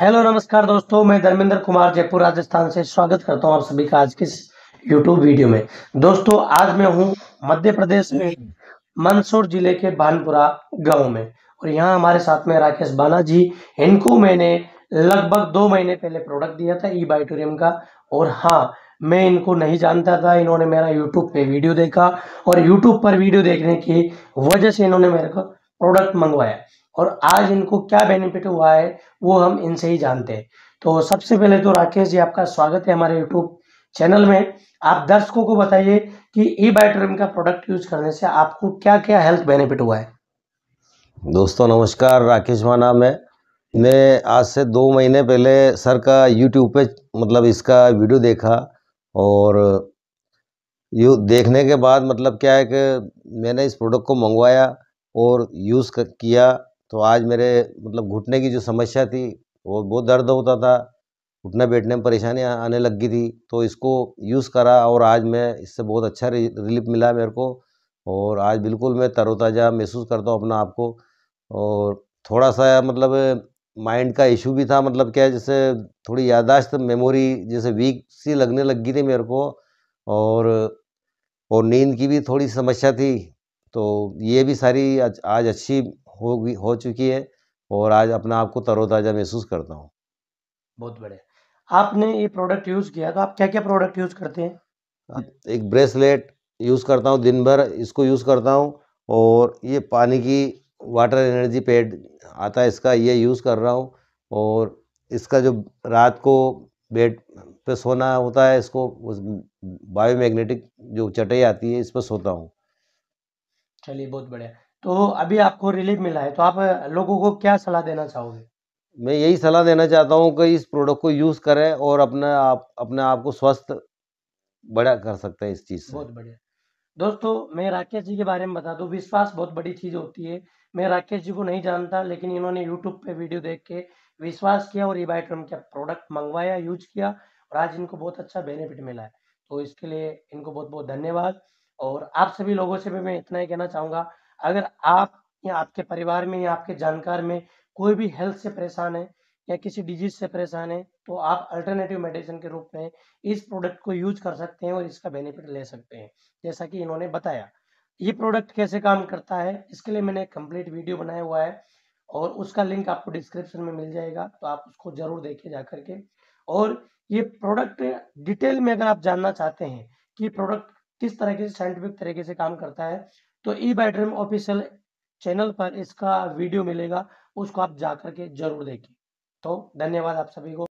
Hello नमस्कार दोस्तों, मैं धर्मेंद्र कुमार जयपुर राजस्थान से स्वागत करता हूं आप सभी का आज के इस YouTube वीडियो में। दोस्तों आज मैं हूं मध्य प्रदेश में मंदसौर जिले के भानपुरा गांव में और यहां हमारे साथ में राकेश बाना जी। इनको मैंने लगभग 2 महीने पहले प्रोडक्ट दिया था ई-बायोटेरियम का, और हाँ मैं इनको नहीं जानता था। इन्होंने मेरा यूट्यूब पे वीडियो देखा और यूट्यूब पर वीडियो देखने की वजह से इन्होंने मेरे को प्रोडक्ट मंगवाया और आज इनको क्या बेनिफिट हुआ है वो हम इनसे ही जानते हैं। तो सबसे पहले तो राकेश जी आपका स्वागत है हमारे यूट्यूब चैनल में। आप दर्शकों को बताइए कि ई-बायोटेरियम का प्रोडक्ट यूज करने से आपको क्या क्या हेल्थ बेनिफिट हुआ है। दोस्तों नमस्कार, राकेश बाना। मैं आज से 2 महीने पहले सर का यूट्यूब पे मतलब इसका वीडियो देखा और यू देखने के बाद मतलब क्या है कि मैंने इस प्रोडक्ट को मंगवाया और यूज़ किया। तो आज मेरे मतलब घुटने की जो समस्या थी वो बहुत दर्द होता था, घुटने बैठने में परेशानी आने लग गई थी। तो इसको यूज़ करा और आज मैं इससे बहुत अच्छा रिलीफ मिला मेरे को और आज बिल्कुल मैं तरोताज़ा महसूस करता हूँ अपना आप को। और थोड़ा सा मतलब माइंड का इशू भी था, मतलब क्या है जैसे थोड़ी याददाश्त मेमोरी जैसे वीक सी लगने लग गई थी मेरे को, और नींद की भी थोड़ी समस्या थी। तो ये भी सारी आज अच्छी हो चुकी है और आज अपना आपको तरोताज़ा महसूस करता हूँ। बहुत बढ़िया। आपने ये प्रोडक्ट यूज़ किया तो आप क्या क्या प्रोडक्ट यूज़ करते हैं? एक ब्रेसलेट यूज़ करता हूँ, दिन भर इसको यूज़ करता हूँ, और ये पानी की वाटर एनर्जी पैड आता है इसका, ये यूज़ कर रहा हूँ। और इसका जो रात को बेड पे सोना होता है इसको उस बायोमैग्नेटिक जो चटाई आती है इस पर सोता हूँ। चलिए बहुत बढ़िया। तो अभी आपको रिलीफ मिला है तो आप लोगों को क्या सलाह देना चाहोगे? मैं यही सलाह देना चाहता हूँ कि इस प्रोडक्ट को यूज़ करें और अपने आप को स्वस्थ बड़ा कर सकते हैं इस चीज़ से। बहुत बढ़िया। दोस्तों मैं राकेश जी के बारे में बता दूं, विश्वास बहुत बड़ी चीज़ होती है। मैं राकेश जी को नहीं जानता लेकिन इन्होंने यूट्यूब पे वीडियो देख के विश्वास किया और ई-बायोटेरियम का प्रोडक्ट मंगवाया, यूज किया और आज इनको बहुत अच्छा बेनिफिट मिला है। तो इसके लिए इनको बहुत बहुत धन्यवाद। और आप सभी लोगों से भी मैं इतना ही कहना चाहूँगा, अगर आप या आपके परिवार में या आपके जानकार में कोई भी हेल्थ से परेशान है या किसी डिजीज से परेशान है तो आप अल्टरनेटिव मेडिसिन के रूप में इस प्रोडक्ट को यूज कर सकते हैं और इसका बेनिफिट ले सकते हैं जैसा कि इन्होंने बताया। ये प्रोडक्ट कैसे काम करता है इसके लिए मैंने कंप्लीट वीडियो बनाया हुआ है और उसका लिंक आपको डिस्क्रिप्शन में मिल जाएगा, तो आप उसको जरूर देखिए जा करके। और ये प्रोडक्ट डिटेल में अगर आप जानना चाहते हैं कि प्रोडक्ट किस तरीके से साइंटिफिक तरीके से काम करता है तो ई-बायोटेरियम ऑफिशियल चैनल पर इसका वीडियो मिलेगा, उसको आप जा करके जरूर देखिए। तो धन्यवाद आप सभी को।